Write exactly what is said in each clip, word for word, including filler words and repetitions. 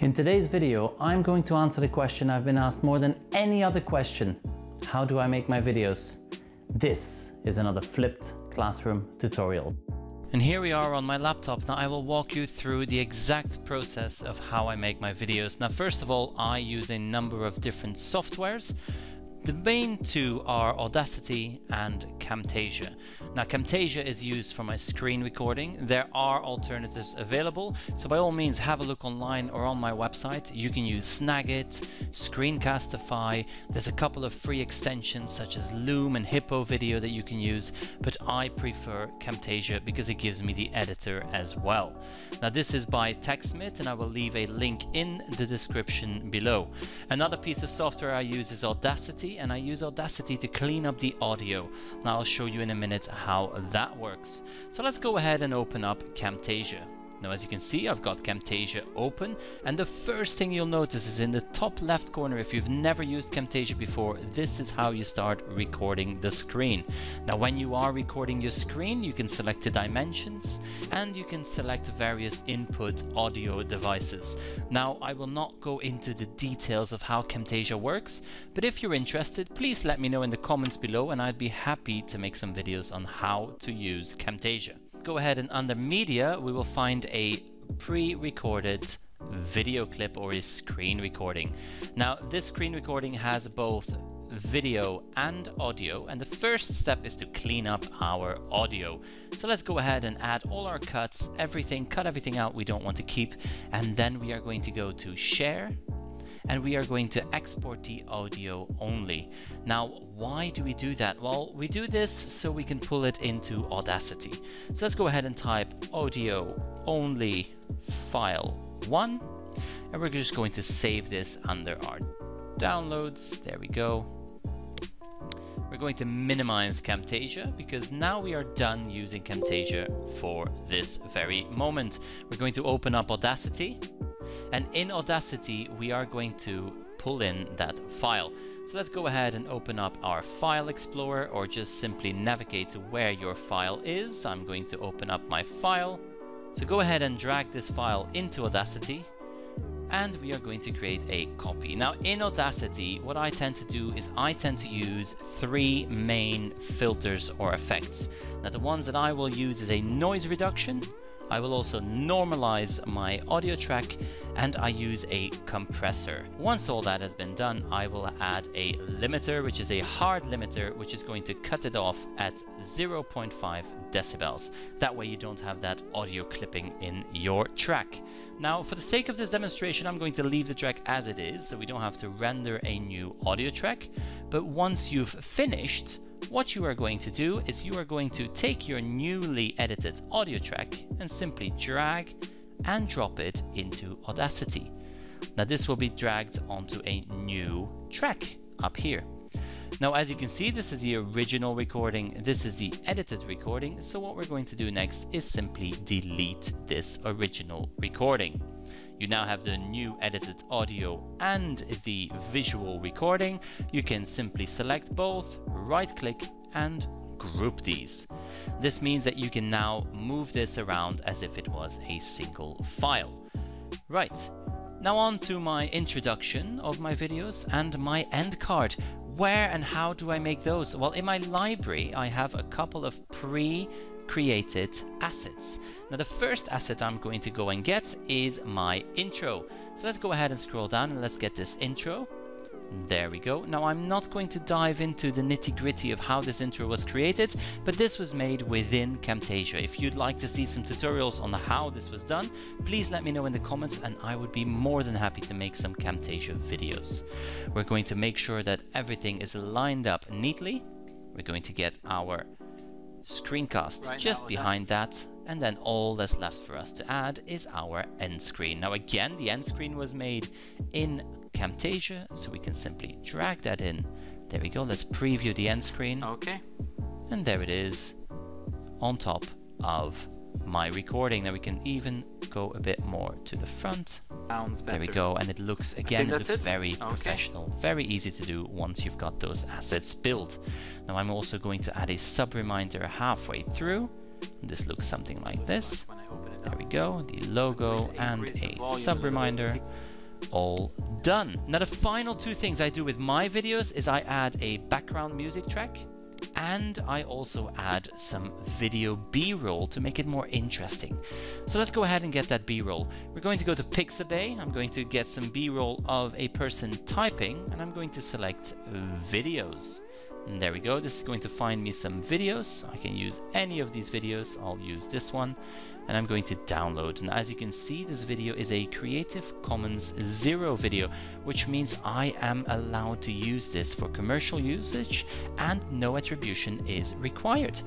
In today's video, I'm going to answer a question I've been asked more than any other question. How do I make my videos? This is another flipped classroom tutorial. And here we are on my laptop. Now I will walk you through the exact process of how I make my videos. Now first of all, I use a number of different softwares. The main two are Audacity and Camtasia. Now Camtasia is used for my screen recording. There are alternatives available, so by all means have a look online or on my website. You can use Snagit, Screencastify, there's a couple of free extensions such as Loom and Hippo Video that you can use, but I prefer Camtasia because it gives me the editor as well. Now this is by TechSmith and I will leave a link in the description below. Another piece of software I use is Audacity. And I use Audacity to clean up the audio. Now I'll show you in a minute how that works. So let's go ahead and open up Camtasia. Now as you can see, I've got Camtasia open, and the first thing you'll notice is in the top left corner, if you've never used Camtasia before, this is how you start recording the screen. Now when you are recording your screen, you can select the dimensions and you can select various input audio devices. Now I will not go into the details of how Camtasia works, but if you're interested, please let me know in the comments below and I'd be happy to make some videos on how to use Camtasia. Go ahead and under media we will find a pre-recorded video clip or a screen recording. Now this screen recording has both video and audio, and the first step is to clean up our audio. So let's go ahead and add all our cuts, everything, cut everything out we don't want to keep, and then we are going to go to share and we are going to export the audio only. Now, why do we do that? Well, we do this so we can pull it into Audacity. So let's go ahead and type audio only file one, and we're just going to save this under our downloads. There we go. We're going to minimize Camtasia because now we are done using Camtasia for this very moment. We're going to open up Audacity. And in Audacity, we are going to pull in that file. So let's go ahead and open up our file explorer, or just simply navigate to where your file is. I'm going to open up my file. So go ahead and drag this file into Audacity. And we are going to create a copy. Now in Audacity, what I tend to do is I tend to use three main filters or effects. Now the ones that I will use is a noise reduction. I will also normalize my audio track, and I use a compressor. Once all that has been done, I will add a limiter, which is a hard limiter, which is going to cut it off at zero point five decibels. That way you don't have that audio clipping in your track. Now, for the sake of this demonstration, I'm going to leave the track as it is, so we don't have to render a new audio track. But once you've finished, what you are going to do is you are going to take your newly edited audio track and simply drag and drop it into Audacity. Now this will be dragged onto a new track up here. Now as you can see, this is the original recording, this is the edited recording, so what we're going to do next is simply delete this original recording. You now have the new edited audio and the visual recording. You can simply select both, right-click and group these. This means that you can now move this around as if it was a single file. Right, now on to my introduction of my videos and my end card. Where and how do I make those? Well, in my library, I have a couple of pre- created assets. Now the first asset I'm going to go and get is my intro. So let's go ahead and scroll down and let's get this intro. There we go. Now I'm not going to dive into the nitty-gritty of how this intro was created, but this was made within Camtasia. If you'd like to see some tutorials on how this was done, please let me know in the comments and I would be more than happy to make some Camtasia videos. We're going to make sure that everything is lined up neatly. We're going to get our screencast right just now, behind that, and then all that's left for us to add is our end screen. Now again, the end screen was made in Camtasia, so we can simply drag that in. There we go. Let's preview the end screen. Okay, and there it is on top of my recording. Now we can even go a bit more to the front. Sounds better. There we go, and it looks, again, it looks it. very okay. professional, very easy to do once you've got those assets built. Now I'm also going to add a sub reminder halfway through. This looks something like this. There we go, the logo and a sub reminder. all done. Now the final two things I do with my videos is I add a background music track and I also add some video B-roll to make it more interesting. So let's go ahead and get that B-roll. We're going to go to Pixabay. I'm going to get some B-roll of a person typing and I'm going to select videos. And there we go. This is going to find me some videos. I can use any of these videos. I'll use this one and I'm going to download. And as you can see, this video is a Creative Commons zero video, which means I am allowed to use this for commercial usage and no attribution is required.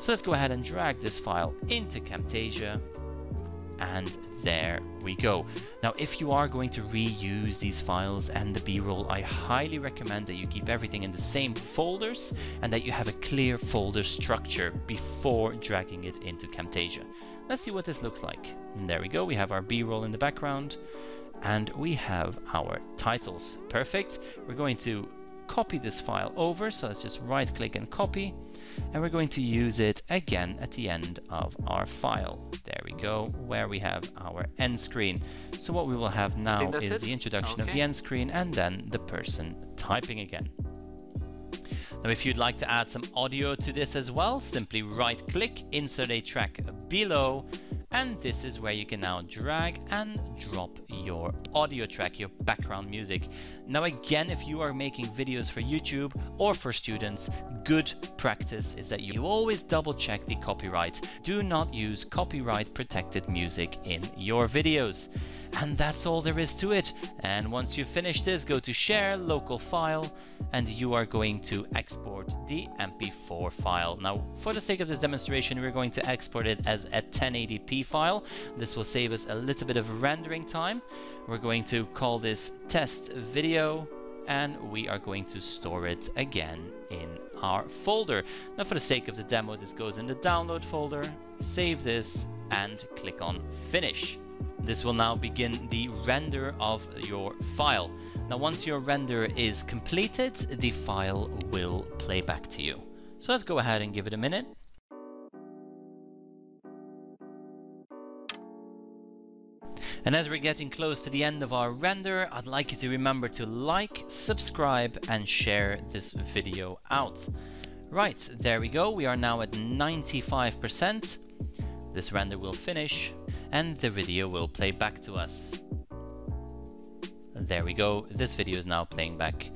So let's go ahead and drag this file into Camtasia. And there we go. Now, if you are going to reuse these files and the B-roll, I highly recommend that you keep everything in the same folders and that you have a clear folder structure before dragging it into Camtasia. Let's see what this looks like. And there we go. We have our B-roll in the background and we have our titles. Perfect. We're going to copy this file over. So let's just right click and copy. And we're going to use it again at the end of our file. There we go, where we have our end screen. So what we will have now is it. the introduction okay. of the end screen and then the person typing again. Now, if you'd like to add some audio to this as well, simply right click, insert a track below. And this is where you can now drag and drop your audio track, your background music. Now again, if you are making videos for YouTube or for students, good practice is that you always double check the copyright. Do not use copyright protected music in your videos. And that's all there is to it. And once you finish this, go to share local file and you are going to export the M P four file. Now, for the sake of this demonstration, we're going to export it as a ten eighty p file. This will save us a little bit of rendering time. We're going to call this test video and we are going to store it again in our folder. Now, for the sake of the demo, this goes in the download folder, save this and click on finish. This will now begin the render of your file. Now, once your render is completed, the file will play back to you. So let's go ahead and give it a minute. And as we're getting close to the end of our render, I'd like you to remember to like, subscribe, and share this video out. Right, there we go. We are now at ninety-five percent. This render will finish and the video will play back to us. There we go, this video is now playing back.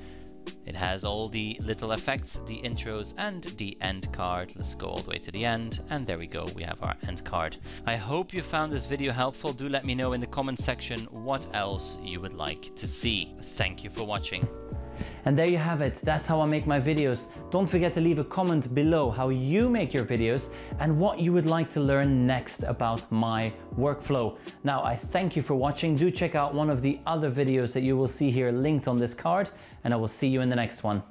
It has all the little effects, the intros and the end card. Let's go all the way to the end and there we go, we have our end card. I hope you found this video helpful. Do let me know in the comment section what else you would like to see. Thank you for watching. And there you have it. That's how I make my videos. Don't forget to leave a comment below how you make your videos and what you would like to learn next about my workflow. Now, I thank you for watching. Do check out one of the other videos that you will see here linked on this card, and I will see you in the next one.